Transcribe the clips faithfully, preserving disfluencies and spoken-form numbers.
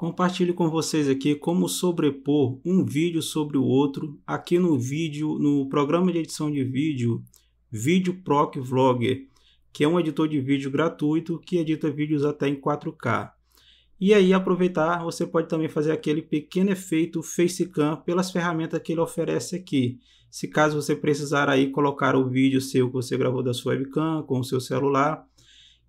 Compartilho com vocês aqui como sobrepor um vídeo sobre o outro aqui no vídeo, no programa de edição de vídeo VideoProc Vlogger, que é um editor de vídeo gratuito que edita vídeos até em quatro K. E aí, aproveitar, você pode também fazer aquele pequeno efeito Facecam pelas ferramentas que ele oferece aqui. Se caso você precisar aí colocar o vídeo seu que você gravou da sua webcam com o seu celular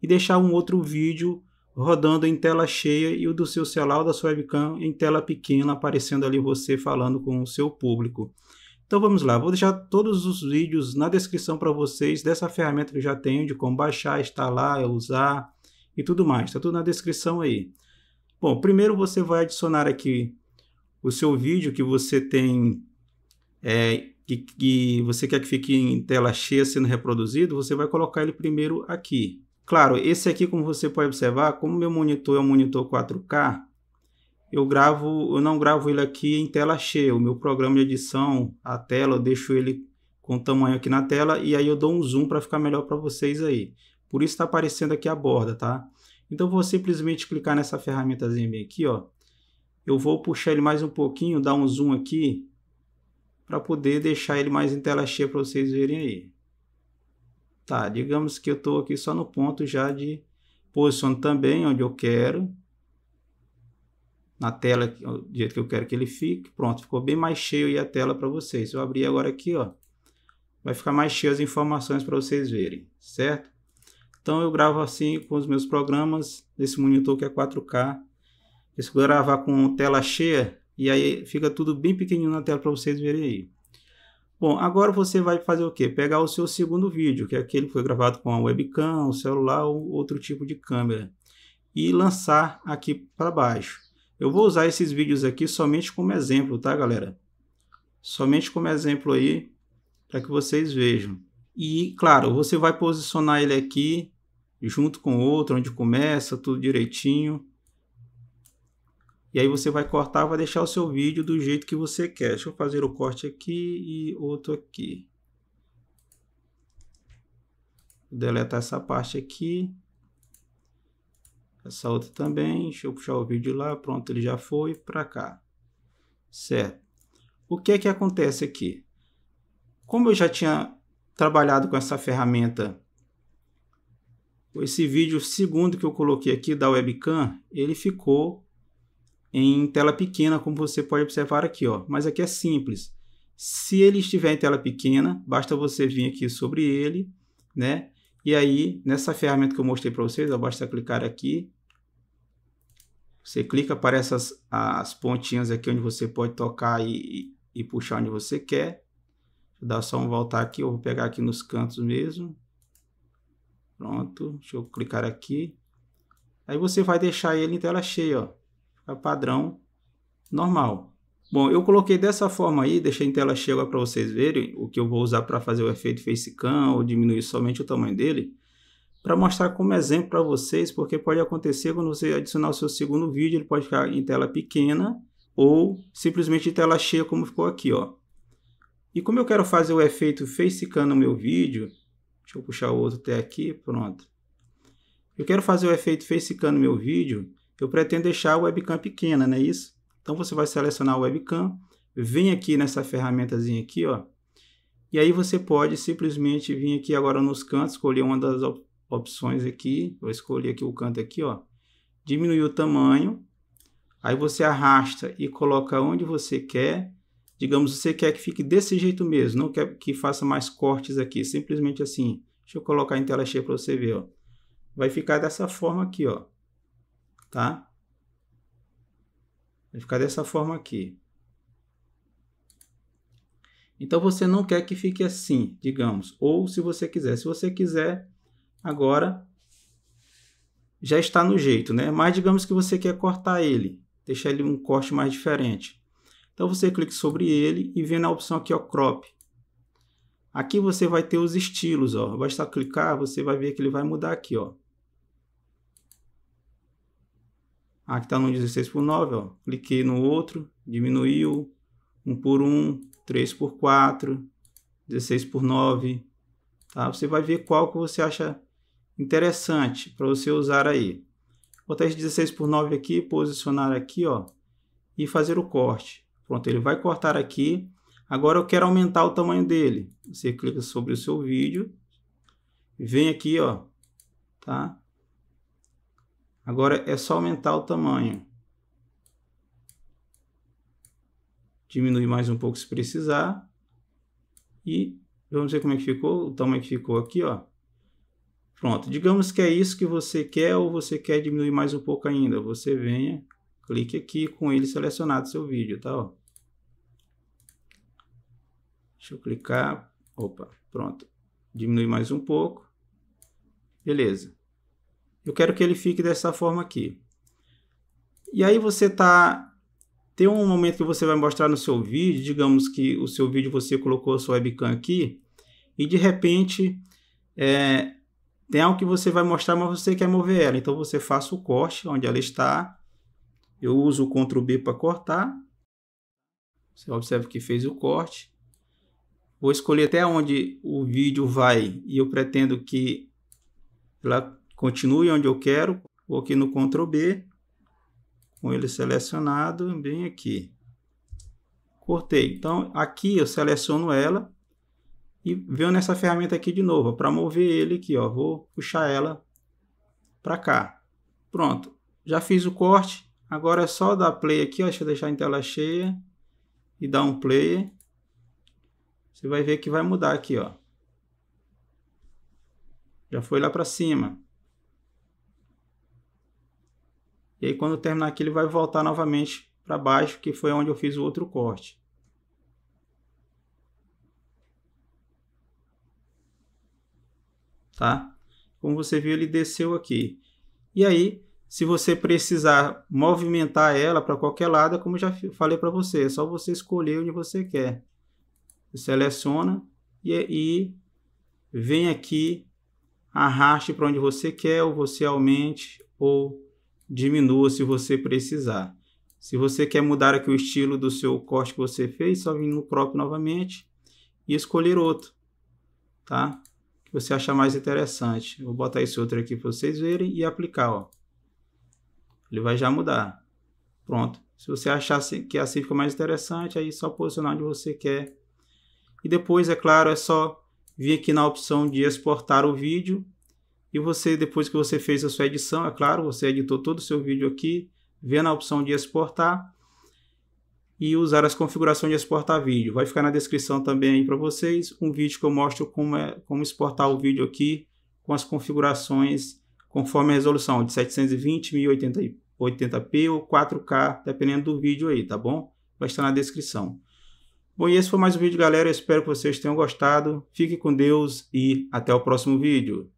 e deixar um outro vídeo rodando em tela cheia e o do seu celular ou da sua webcam em tela pequena, aparecendo ali você falando com o seu público. Então vamos lá, vou deixar todos os vídeos na descrição para vocês dessa ferramenta que eu já tenho, de como baixar, instalar, usar e tudo mais. Está tudo na descrição aí. Bom, primeiro você vai adicionar aqui o seu vídeo que você tem, é, que, que você quer que fique em tela cheia sendo reproduzido, você vai colocar ele primeiro aqui. Claro, esse aqui, como você pode observar, como meu monitor é um monitor quatro K, eu, gravo, eu não gravo ele aqui em tela cheia. O meu programa de edição, a tela, eu deixo ele com o tamanho aqui na tela e aí eu dou um zoom para ficar melhor para vocês aí. Por isso está aparecendo aqui a borda, tá? Então vou simplesmente clicar nessa ferramentazinha bem aqui, ó. Eu vou puxar ele mais um pouquinho, dar um zoom aqui para poder deixar ele mais em tela cheia para vocês verem aí. Tá, digamos que eu estou aqui só no ponto já de posiciono também onde eu quero na tela do jeito que eu quero que ele fique. Pronto, ficou bem mais cheio aí a tela para vocês. Se eu abrir agora aqui, ó, vai ficar mais cheio as informações para vocês verem, certo? Então eu gravo assim com os meus programas, desse monitor que é quatro K. Se eu gravar com tela cheia, e aí fica tudo bem pequenininho na tela para vocês verem aí. Bom, agora você vai fazer o quê? Pegar o seu segundo vídeo, que é aquele que foi gravado com a webcam, o celular ou outro tipo de câmera, e lançar aqui para baixo. Eu vou usar esses vídeos aqui somente como exemplo, tá, galera? Somente como exemplo aí, para que vocês vejam. E, claro, você vai posicionar ele aqui, junto com o outro, onde começa, tudo direitinho. E aí você vai cortar, vai deixar o seu vídeo do jeito que você quer. Deixa eu fazer o corte aqui e outro aqui. Vou deletar essa parte aqui. Essa outra também. Deixa eu puxar o vídeo lá, pronto, ele já foi para cá. Certo. O que é que acontece aqui? Como eu já tinha trabalhado com essa ferramenta, esse vídeo segundo que eu coloquei aqui da webcam, ele ficou em tela pequena, como você pode observar aqui, ó. Mas aqui é simples. Se ele estiver em tela pequena, basta você vir aqui sobre ele, né? E aí, nessa ferramenta que eu mostrei para vocês, ó, basta clicar aqui. Você clica, aparece as, as pontinhas aqui onde você pode tocar e, e puxar onde você quer. Dá só um voltar aqui, eu vou pegar aqui nos cantos mesmo. Pronto, deixa eu clicar aqui. Aí você vai deixar ele em tela cheia, ó. Fica padrão, normal. Bom, eu coloquei dessa forma aí, deixei em tela cheia para vocês verem o que eu vou usar para fazer o efeito Facecam ou diminuir somente o tamanho dele, para mostrar como exemplo para vocês, porque pode acontecer quando você adicionar o seu segundo vídeo, ele pode ficar em tela pequena ou simplesmente em tela cheia como ficou aqui, ó. E como eu quero fazer o efeito Facecam no meu vídeo, deixa eu puxar o outro até aqui, pronto. Eu quero fazer o efeito Facecam no meu vídeo, eu pretendo deixar a webcam pequena, não é isso? Então você vai selecionar a webcam, vem aqui nessa ferramentazinha aqui, ó. E aí você pode simplesmente vir aqui agora nos cantos, escolher uma das op- opções aqui, vou escolher aqui o canto aqui, ó. Diminuir o tamanho, aí você arrasta e coloca onde você quer. Digamos, você quer que fique desse jeito mesmo, não quer que faça mais cortes aqui, simplesmente assim. Deixa eu colocar em tela cheia para você ver, ó. Vai ficar dessa forma aqui, ó. Tá? Vai ficar dessa forma aqui. Então você não quer que fique assim, digamos, ou se você quiser. Se você quiser, agora já está no jeito, né? Mas digamos que você quer cortar ele, deixar ele um corte mais diferente. Então você clica sobre ele e vem na opção aqui, ó, crop. Aqui você vai ter os estilos, ó. Basta clicar, você vai ver que ele vai mudar aqui, ó. Aqui está no dezesseis por nove, ó. Cliquei no outro, diminuiu, um por um, três por quatro, dezesseis por nove, tá? Você vai ver qual que você acha interessante para você usar aí. botar esse dezesseis por nove aqui, posicionar aqui, ó, e fazer o corte. Pronto, ele vai cortar aqui. Agora eu quero aumentar o tamanho dele. Você clica sobre o seu vídeo, vem aqui, ó, tá? Agora é só aumentar o tamanho. Diminui mais um pouco se precisar. E vamos ver como é que ficou, o tamanho que ficou aqui, ó. Pronto, digamos que é isso que você quer ou você quer diminuir mais um pouco ainda. Você venha, clique aqui com ele selecionado seu vídeo, tá, ó. Deixa eu clicar, opa, pronto. Diminui mais um pouco. Beleza. Eu quero que ele fique dessa forma aqui. E aí você tá... Tem um momento que você vai mostrar no seu vídeo, digamos que o seu vídeo você colocou a sua webcam aqui, e de repente é, tem algo que você vai mostrar, mas você quer mover ela. Então você faça o corte onde ela está. Eu uso o control B para cortar. Você observa que fez o corte. Vou escolher até onde o vídeo vai e eu pretendo que ela continue onde eu quero. Vou aqui no control B. Com ele selecionado, bem aqui. Cortei. Então, aqui eu seleciono ela e venho nessa ferramenta aqui de novo. Para mover ele aqui, ó, vou puxar ela para cá. Pronto. Já fiz o corte. Agora é só dar play aqui. Ó, deixa eu deixar em tela cheia e dar um play. Você vai ver que vai mudar aqui. Ó. Já foi lá para cima. E aí quando terminar aqui ele vai voltar novamente para baixo, que foi onde eu fiz o outro corte. Tá? Como você viu, ele desceu aqui. E aí, se você precisar movimentar ela para qualquer lado, como eu já falei para você, é só você escolher onde você quer. Você seleciona e aí vem aqui, arraste para onde você quer, ou você aumente, ou... diminua se você precisar. Se você quer mudar aqui o estilo do seu corte que você fez, só vir no crop novamente e escolher outro, tá? Que você achar mais interessante. Vou botar esse outro aqui para vocês verem e aplicar, ó. Ele vai já mudar. Pronto. Se você achar que assim fica mais interessante, aí é só posicionar onde você quer. E depois, é claro, é só vir aqui na opção de exportar o vídeo. E você, depois que você fez a sua edição, é claro, você editou todo o seu vídeo aqui, vê na opção de exportar e usar as configurações de exportar vídeo. Vai ficar na descrição também aí para vocês um vídeo que eu mostro como, é, como exportar o vídeo aqui com as configurações conforme a resolução de setecentos e vinte, mil e oitenta p ou quatro K, dependendo do vídeo aí, tá bom? Vai estar na descrição. Bom, e esse foi mais um vídeo, galera. Eu espero que vocês tenham gostado. Fique com Deus e até o próximo vídeo.